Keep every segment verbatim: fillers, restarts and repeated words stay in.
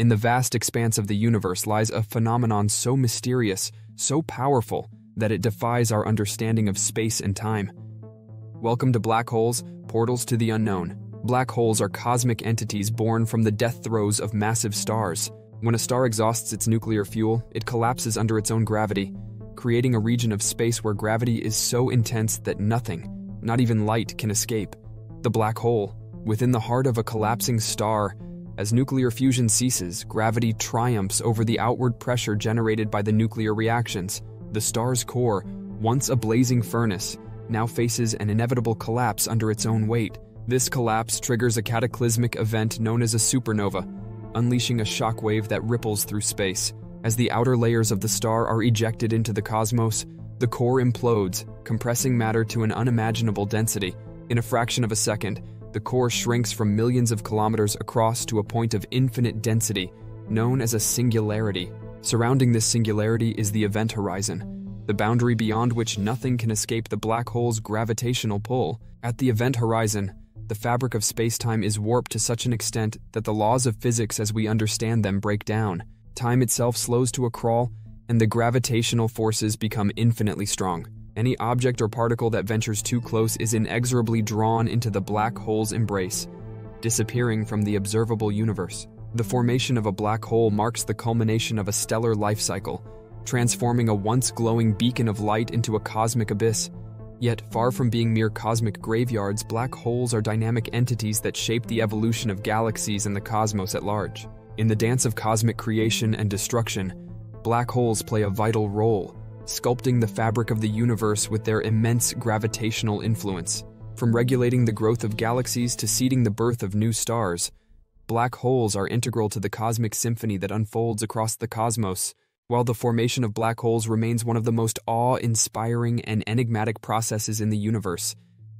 In the vast expanse of the universe lies a phenomenon so mysterious, so powerful, that it defies our understanding of space and time. Welcome to black holes, portals to the unknown. Black holes are cosmic entities born from the death throes of massive stars. When a star exhausts its nuclear fuel, it collapses under its own gravity, creating a region of space where gravity is so intense that nothing, not even light, can escape. The black hole, within the heart of a collapsing star, as nuclear fusion ceases, gravity triumphs over the outward pressure generated by the nuclear reactions. The star's core, once a blazing furnace, now faces an inevitable collapse under its own weight. This collapse triggers a cataclysmic event known as a supernova, unleashing a shockwave that ripples through space. As the outer layers of the star are ejected into the cosmos, the core implodes, compressing matter to an unimaginable density. In a fraction of a second, the core shrinks from millions of kilometers across to a point of infinite density, known as a singularity. Surrounding this singularity is the event horizon, the boundary beyond which nothing can escape the black hole's gravitational pull. At the event horizon, the fabric of space-time is warped to such an extent that the laws of physics as we understand them break down. Time itself slows to a crawl, and the gravitational forces become infinitely strong. Any object or particle that ventures too close is inexorably drawn into the black hole's embrace, disappearing from the observable universe. The formation of a black hole marks the culmination of a stellar life cycle, transforming a once glowing beacon of light into a cosmic abyss. Yet, far from being mere cosmic graveyards, black holes are dynamic entities that shape the evolution of galaxies and the cosmos at large. In the dance of cosmic creation and destruction, black holes play a vital role, sculpting the fabric of the universe with their immense gravitational influence. From regulating the growth of galaxies to seeding the birth of new stars, black holes are integral to the cosmic symphony that unfolds across the cosmos. While the formation of black holes remains one of the most awe-inspiring and enigmatic processes in the universe,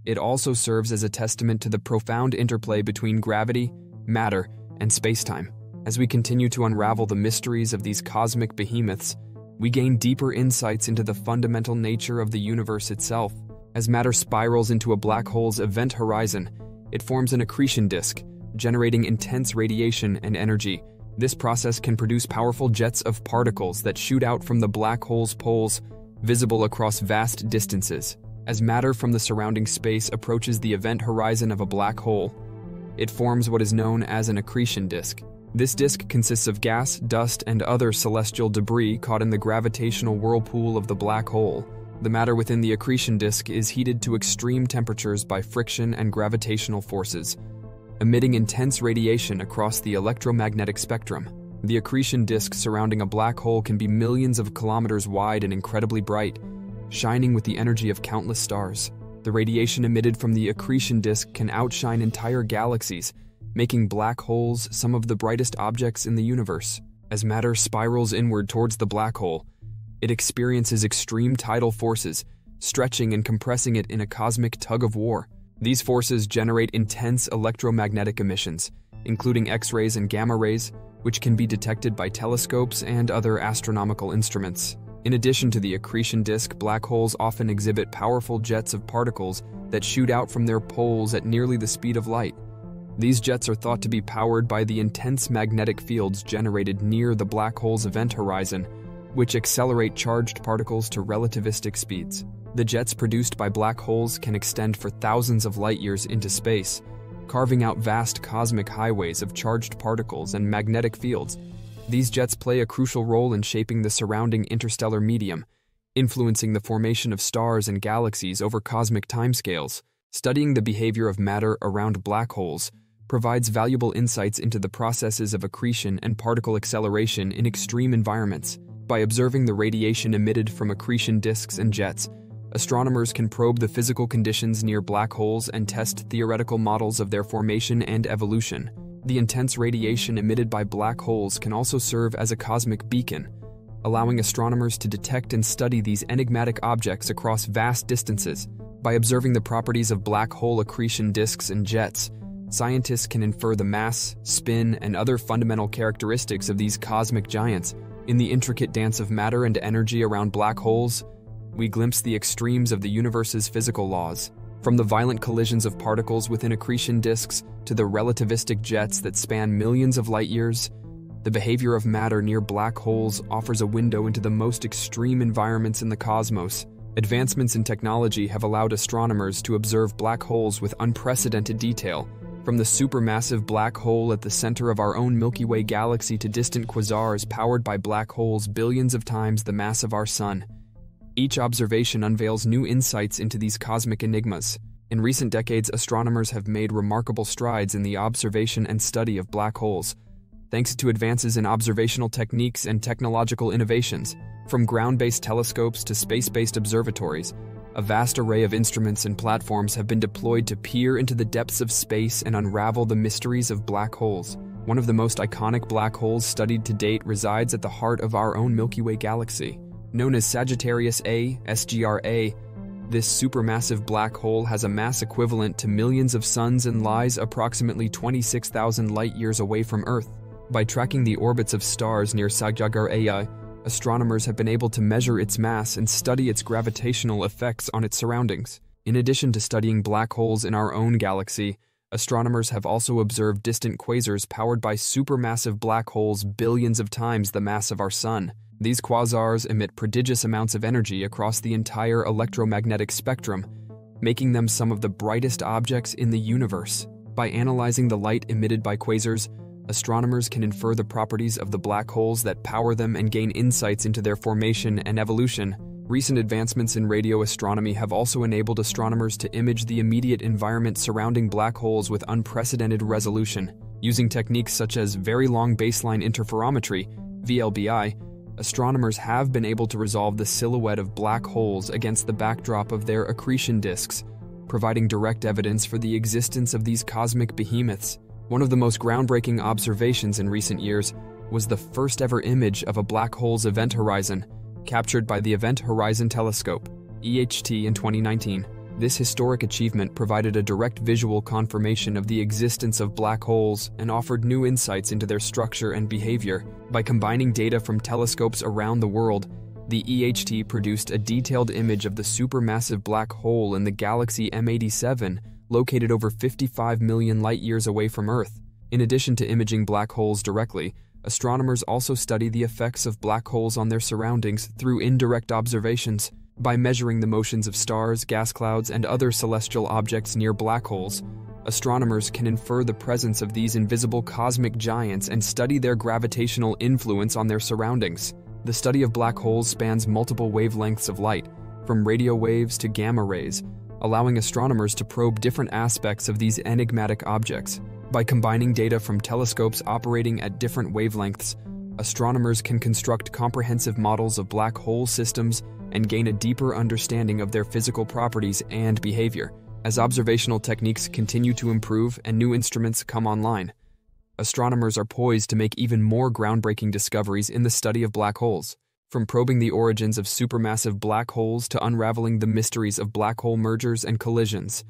it also serves as a testament to the profound interplay between gravity, matter, and spacetime. As we continue to unravel the mysteries of these cosmic behemoths, we gain deeper insights into the fundamental nature of the universe itself. As matter spirals into a black hole's event horizon, it forms an accretion disk, generating intense radiation and energy. This process can produce powerful jets of particles that shoot out from the black hole's poles, visible across vast distances. As matter from the surrounding space approaches the event horizon of a black hole, it forms what is known as an accretion disk. This disk consists of gas, dust, and other celestial debris caught in the gravitational whirlpool of the black hole. The matter within the accretion disk is heated to extreme temperatures by friction and gravitational forces, emitting intense radiation across the electromagnetic spectrum. The accretion disk surrounding a black hole can be millions of kilometers wide and incredibly bright, shining with the energy of countless stars. The radiation emitted from the accretion disk can outshine entire galaxies, making black holes some of the brightest objects in the universe. As matter spirals inward towards the black hole, it experiences extreme tidal forces, stretching and compressing it in a cosmic tug-of-war. These forces generate intense electromagnetic emissions, including X-rays and gamma rays, which can be detected by telescopes and other astronomical instruments. In addition to the accretion disk, black holes often exhibit powerful jets of particles that shoot out from their poles at nearly the speed of light. These jets are thought to be powered by the intense magnetic fields generated near the black hole's event horizon, which accelerate charged particles to relativistic speeds. The jets produced by black holes can extend for thousands of light years into space, carving out vast cosmic highways of charged particles and magnetic fields. These jets play a crucial role in shaping the surrounding interstellar medium, influencing the formation of stars and galaxies over cosmic timescales. Studying the behavior of matter around black holes provides valuable insights into the processes of accretion and particle acceleration in extreme environments. By observing the radiation emitted from accretion disks and jets, astronomers can probe the physical conditions near black holes and test theoretical models of their formation and evolution. The intense radiation emitted by black holes can also serve as a cosmic beacon, allowing astronomers to detect and study these enigmatic objects across vast distances. By observing the properties of black hole accretion disks and jets, scientists can infer the mass, spin, and other fundamental characteristics of these cosmic giants. In the intricate dance of matter and energy around black holes, we glimpse the extremes of the universe's physical laws. From the violent collisions of particles within accretion disks to the relativistic jets that span millions of light years, The behavior of matter near black holes offers a window into the most extreme environments in the cosmos. Advancements in technology have allowed astronomers to observe black holes with unprecedented detail, from the supermassive black hole at the center of our own Milky Way galaxy to distant quasars powered by black holes billions of times the mass of our Sun. Each observation unveils new insights into these cosmic enigmas. In recent decades, astronomers have made remarkable strides in the observation and study of black holes, thanks to advances in observational techniques and technological innovations. From ground-based telescopes to space-based observatories, a vast array of instruments and platforms have been deployed to peer into the depths of space and unravel the mysteries of black holes. One of the most iconic black holes studied to date resides at the heart of our own Milky Way galaxy. Known as Sagittarius A, S G R A, this supermassive black hole has a mass equivalent to millions of suns and lies approximately twenty-six thousand light-years away from Earth. By tracking the orbits of stars near Sagittarius A, astronomers have been able to measure its mass and study its gravitational effects on its surroundings. In addition to studying black holes in our own galaxy, astronomers have also observed distant quasars powered by supermassive black holes billions of times the mass of our Sun. These quasars emit prodigious amounts of energy across the entire electromagnetic spectrum, making them some of the brightest objects in the universe. By analyzing the light emitted by quasars, astronomers can infer the properties of the black holes that power them and gain insights into their formation and evolution. Recent advancements in radio astronomy have also enabled astronomers to image the immediate environment surrounding black holes with unprecedented resolution. Using techniques such as Very Long Baseline Interferometry, V L B I, astronomers have been able to resolve the silhouette of black holes against the backdrop of their accretion disks, providing direct evidence for the existence of these cosmic behemoths. One of the most groundbreaking observations in recent years was the first ever image of a black hole's event horizon, captured by the Event Horizon Telescope, E H T, in twenty nineteen. This historic achievement provided a direct visual confirmation of the existence of black holes and offered new insights into their structure and behavior. By combining data from telescopes around the world, the E H T produced a detailed image of the supermassive black hole in the galaxy M eighty-seven, located over fifty-five million light-years away from Earth. In addition to imaging black holes directly, astronomers also study the effects of black holes on their surroundings through indirect observations. By measuring the motions of stars, gas clouds, and other celestial objects near black holes, astronomers can infer the presence of these invisible cosmic giants and study their gravitational influence on their surroundings. The study of black holes spans multiple wavelengths of light, from radio waves to gamma rays, allowing astronomers to probe different aspects of these enigmatic objects. By combining data from telescopes operating at different wavelengths, astronomers can construct comprehensive models of black hole systems and gain a deeper understanding of their physical properties and behavior. As observational techniques continue to improve and new instruments come online, astronomers are poised to make even more groundbreaking discoveries in the study of black holes. From probing the origins of supermassive black holes to unraveling the mysteries of black hole mergers and collisions,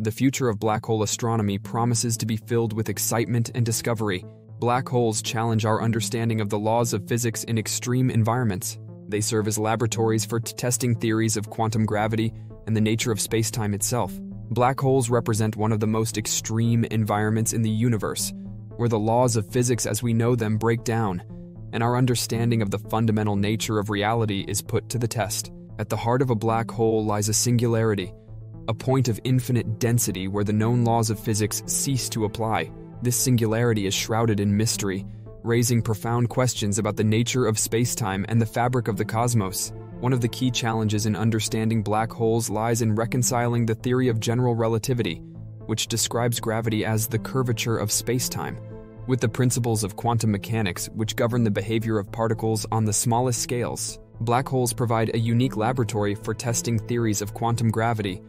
the future of black hole astronomy promises to be filled with excitement and discovery. Black holes challenge our understanding of the laws of physics in extreme environments. They serve as laboratories for testing theories of quantum gravity and the nature of space-time itself. Black holes represent one of the most extreme environments in the universe, where the laws of physics as we know them break down, and our understanding of the fundamental nature of reality is put to the test. At the heart of a black hole lies a singularity, a point of infinite density where the known laws of physics cease to apply. This singularity is shrouded in mystery, raising profound questions about the nature of space-time and the fabric of the cosmos. One of the key challenges in understanding black holes lies in reconciling the theory of general relativity, which describes gravity as the curvature of space-time, with the principles of quantum mechanics, which govern the behavior of particles on the smallest scales. Black holes provide a unique laboratory for testing theories of quantum gravity,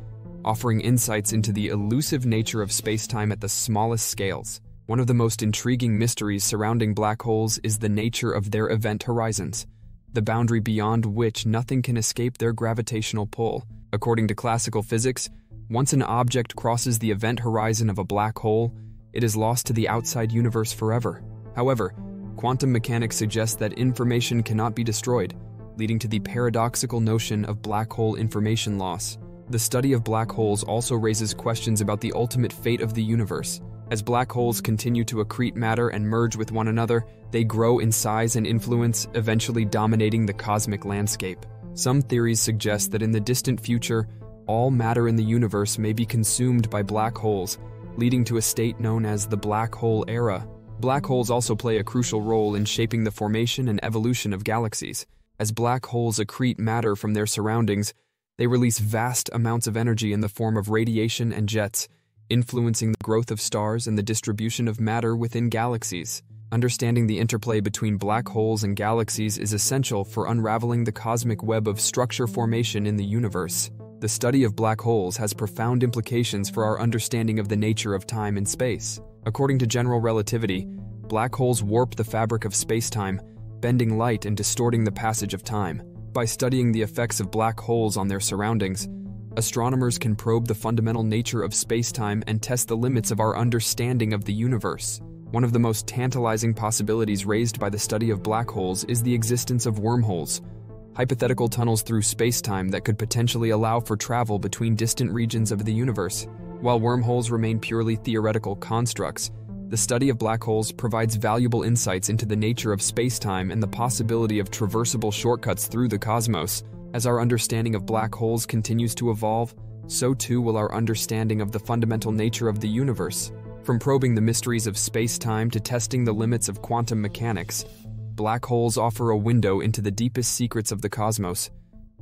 offering insights into the elusive nature of spacetime at the smallest scales. One of the most intriguing mysteries surrounding black holes is the nature of their event horizons, the boundary beyond which nothing can escape their gravitational pull. According to classical physics, once an object crosses the event horizon of a black hole, it is lost to the outside universe forever. However, quantum mechanics suggests that information cannot be destroyed, leading to the paradoxical notion of black hole information loss. The study of black holes also raises questions about the ultimate fate of the universe. As black holes continue to accrete matter and merge with one another, they grow in size and influence, eventually dominating the cosmic landscape. Some theories suggest that in the distant future, all matter in the universe may be consumed by black holes, leading to a state known as the black hole era. Black holes also play a crucial role in shaping the formation and evolution of galaxies. As black holes accrete matter from their surroundings, they release vast amounts of energy in the form of radiation and jets, influencing the growth of stars and the distribution of matter within galaxies. Understanding the interplay between black holes and galaxies is essential for unraveling the cosmic web of structure formation in the universe. The study of black holes has profound implications for our understanding of the nature of time and space. According to general relativity, black holes warp the fabric of space-time, bending light and distorting the passage of time. By studying the effects of black holes on their surroundings, astronomers can probe the fundamental nature of space-time and test the limits of our understanding of the universe. One of the most tantalizing possibilities raised by the study of black holes is the existence of wormholes, hypothetical tunnels through space-time that could potentially allow for travel between distant regions of the universe. While wormholes remain purely theoretical constructs, the study of black holes provides valuable insights into the nature of space-time and the possibility of traversable shortcuts through the cosmos. As our understanding of black holes continues to evolve, so too will our understanding of the fundamental nature of the universe. From probing the mysteries of space-time to testing the limits of quantum mechanics, black holes offer a window into the deepest secrets of the cosmos,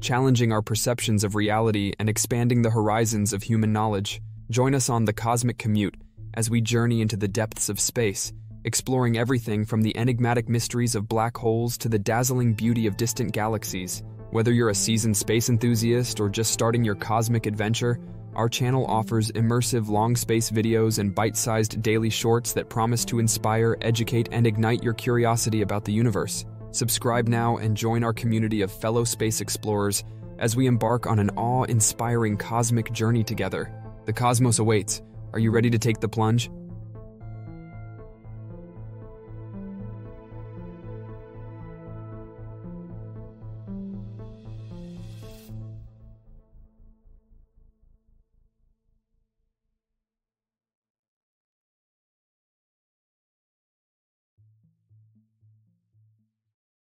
challenging our perceptions of reality and expanding the horizons of human knowledge. Join us on The Cosmic Commute as we journey into the depths of space, exploring everything from the enigmatic mysteries of black holes to the dazzling beauty of distant galaxies. Whether you're a seasoned space enthusiast or just starting your cosmic adventure, our channel offers immersive long space videos and bite-sized daily shorts that promise to inspire, educate, and ignite your curiosity about the universe. Subscribe now and join our community of fellow space explorers as we embark on an awe-inspiring cosmic journey together. The cosmos awaits. Are you ready to take the plunge?